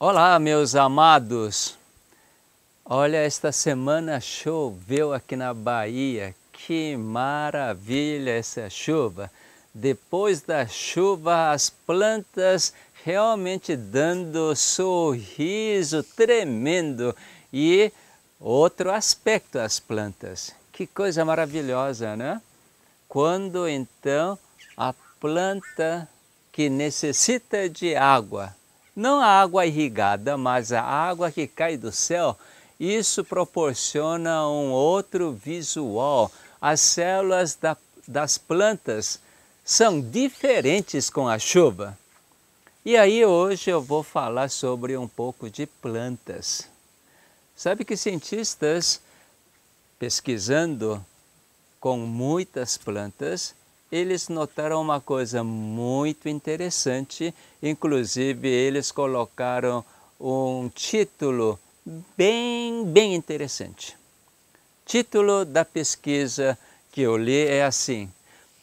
Olá, meus amados, olha, esta semana choveu aqui na Bahia, que maravilha essa chuva! Depois da chuva, as plantas realmente dando sorriso tremendo e outro aspecto às plantas. Que coisa maravilhosa, né? Quando então a planta que necessita de água, não a água irrigada, mas a água que cai do céu, isso proporciona um outro visual. As células das plantas são diferentes com a chuva. E aí hoje eu vou falar sobre um pouco de plantas. Sabe que cientistas, pesquisando com muitas plantas, eles notaram uma coisa muito interessante, inclusive eles colocaram um título bem interessante. Título da pesquisa que eu li é assim: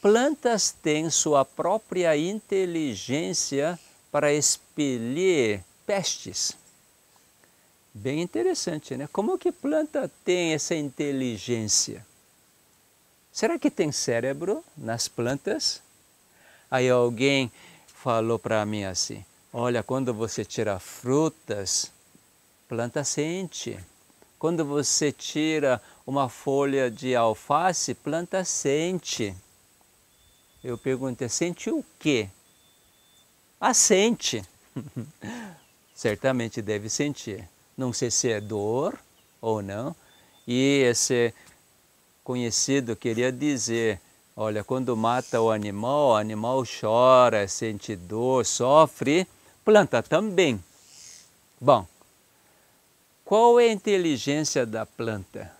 plantas têm sua própria inteligência para expelir pestes. Bem interessante, né? Como que planta tem essa inteligência? Será que tem cérebro nas plantas? Aí alguém falou para mim assim: olha, quando você tira frutas, planta sente. Quando você tira uma folha de alface, planta sente. Eu perguntei: sente o quê? Ah, sente. Certamente deve sentir. Não sei se é dor ou não. E esse conhecido queria dizer: olha, quando mata o animal chora, sente dor, sofre, planta também. Bom, qual é a inteligência da planta?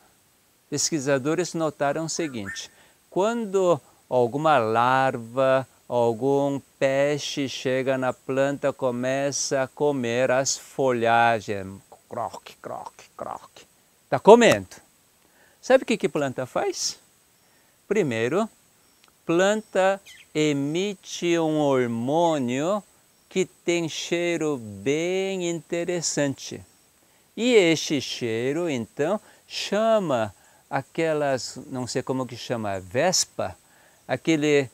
Pesquisadores notaram o seguinte: quando alguma larva, algum peixe chega na planta, começa a comer as folhagens, croque, croque, croque, está comendo. Sabe o que planta faz? Primeiro, planta emite um hormônio que tem cheiro bem interessante. E este cheiro, então, chama aquelas, não sei como que chama, vespa, aquele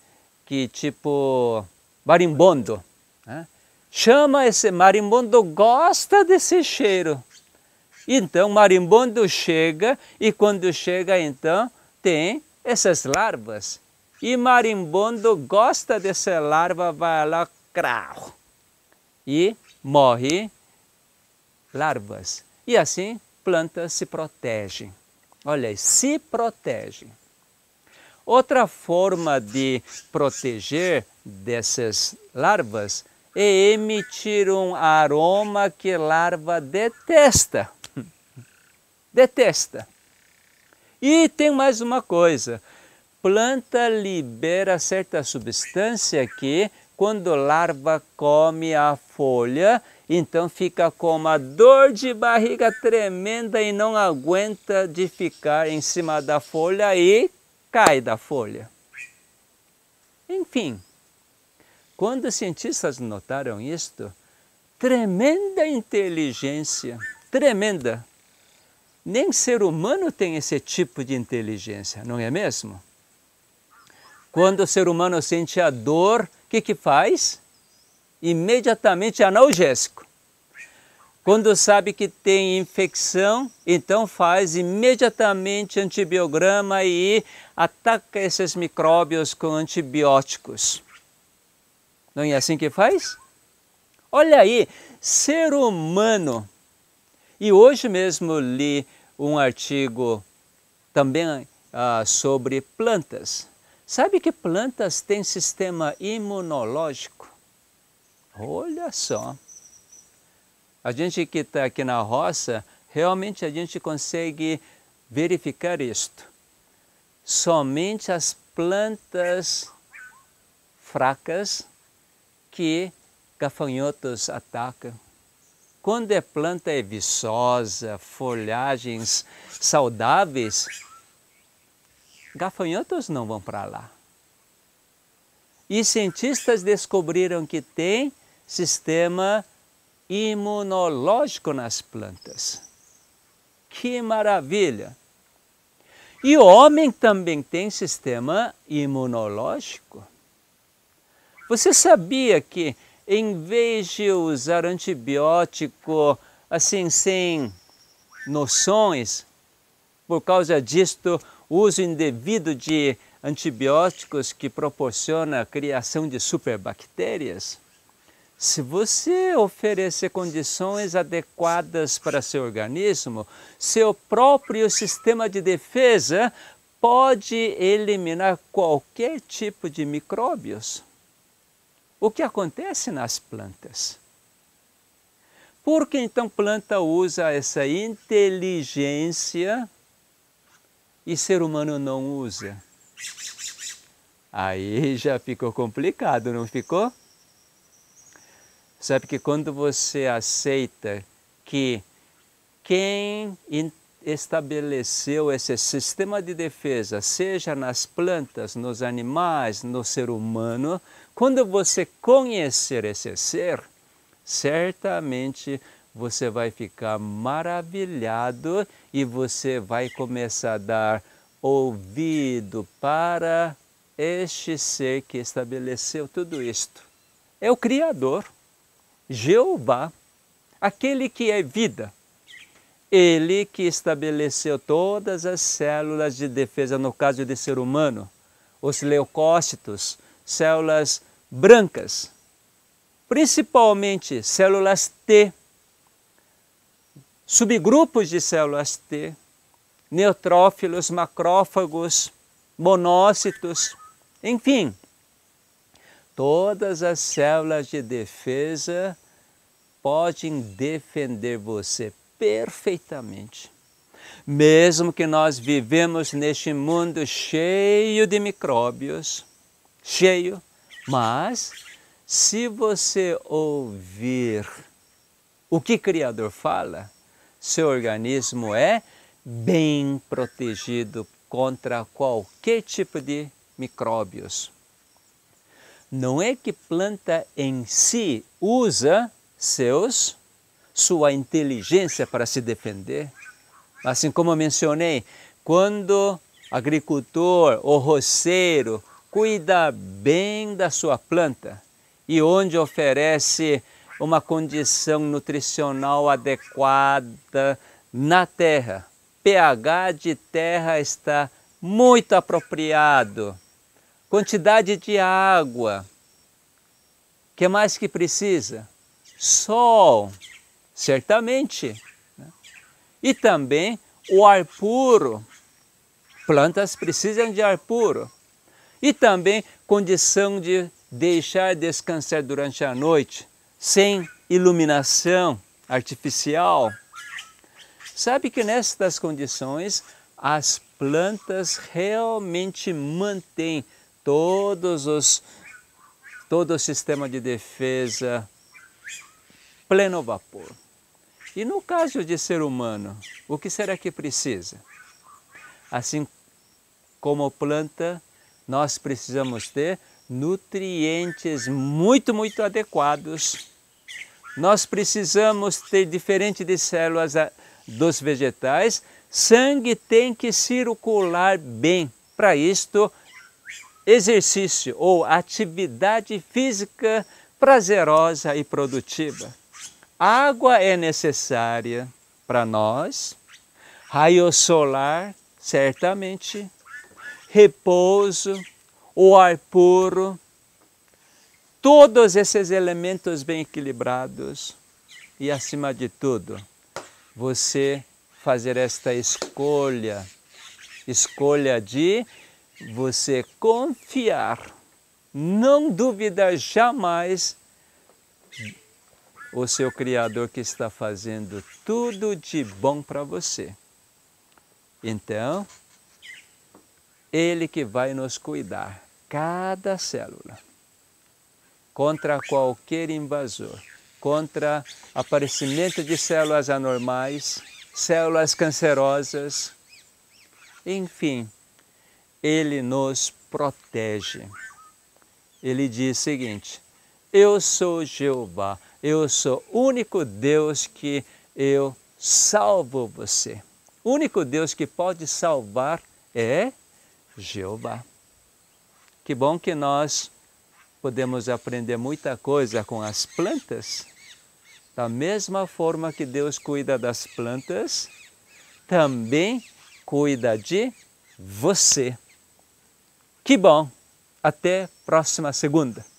que tipo marimbondo, né? Chama esse marimbondo, gosta desse cheiro. Então, o marimbondo chega, e quando chega, então, tem essas larvas. E marimbondo gosta dessa larva, vai lá, crau, e morre larvas. E assim, plantas se protegem. Olha, se protegem. Outra forma de proteger dessas larvas é emitir um aroma que a larva detesta. Detesta. E tem mais uma coisa: planta libera certa substância que, quando larva come a folha, então fica com uma dor de barriga tremenda e não aguenta de ficar em cima da folha e cai da folha. Enfim, quando os cientistas notaram isto, tremenda inteligência, tremenda. Nem ser humano tem esse tipo de inteligência, não é mesmo? Quando o ser humano sente a dor, o que faz? Imediatamente analgésico. Quando sabe que tem infecção, então faz imediatamente antibiograma e ataca esses micróbios com antibióticos. Não é assim que faz? Olha aí, ser humano. E hoje mesmo li um artigo também sobre plantas. Sabe que plantas têm sistema imunológico? Olha só! A gente que está aqui na roça, realmente a gente consegue verificar isto. Somente as plantas fracas que gafanhotos atacam. Quando a planta é viçosa, folhagens saudáveis, gafanhotos não vão para lá. E cientistas descobriram que tem sistema imunológico nas plantas. Que maravilha! E o homem também tem sistema imunológico. Você sabia que em vez de usar antibiótico assim sem noções, por causa disto, o uso indevido de antibióticos que proporciona a criação de superbactérias, se você oferecer condições adequadas para seu organismo, seu próprio sistema de defesa pode eliminar qualquer tipo de micróbios. O que acontece nas plantas? Por que então a planta usa essa inteligência e ser humano não usa? Aí já ficou complicado, não ficou? Sabe que quando você aceita que quem estabeleceu esse sistema de defesa, seja nas plantas, nos animais, no ser humano, quando você conhecer esse ser, certamente você vai ficar maravilhado e você vai começar a dar ouvido para este ser que estabeleceu tudo isto. É o Criador. Jeová, aquele que é vida, ele que estabeleceu todas as células de defesa, no caso de ser humano, os leucócitos, células brancas, principalmente células T, subgrupos de células T, neutrófilos, macrófagos, monócitos, enfim. Todas as células de defesa podem defender você perfeitamente. Mesmo que nós vivemos neste mundo cheio de micróbios, cheio, mas se você ouvir o que o Criador fala, seu organismo é bem protegido contra qualquer tipo de micróbios. Não é que planta em si usa sua inteligência para se defender. Assim como eu mencionei, quando agricultor ou roceiro cuida bem da sua planta e onde oferece uma condição nutricional adequada na terra, pH de terra está muito apropriado. Quantidade de água, o que mais que precisa? Sol, certamente. E também o ar puro. Plantas precisam de ar puro. E também condição de deixar descansar durante a noite, sem iluminação artificial. Sabe que nestas condições, as plantas realmente mantêm todo o sistema de defesa pleno vapor. E no caso de ser humano, o que será que precisa? Assim como planta, nós precisamos ter nutrientes muito, muito adequados. Nós precisamos ter, diferente de células dos vegetais, sangue tem que circular bem. Para isto, exercício ou atividade física prazerosa e produtiva. Água é necessária para nós, raio solar, certamente, repouso, o ar puro, todos esses elementos bem equilibrados e, acima de tudo, você fazer esta escolha de você confiar, não duvidar jamais o seu Criador que está fazendo tudo de bom para você. Então, Ele que vai nos cuidar, cada célula, contra qualquer invasor, contra aparecimento de células anormais, células cancerosas, enfim. Ele nos protege. Ele diz o seguinte, eu sou Jeová, eu sou o único Deus que eu salvo você. O único Deus que pode salvar é Jeová. Que bom que nós podemos aprender muita coisa com as plantas. Da mesma forma que Deus cuida das plantas, também cuida de você. Que bom! Até próxima segunda.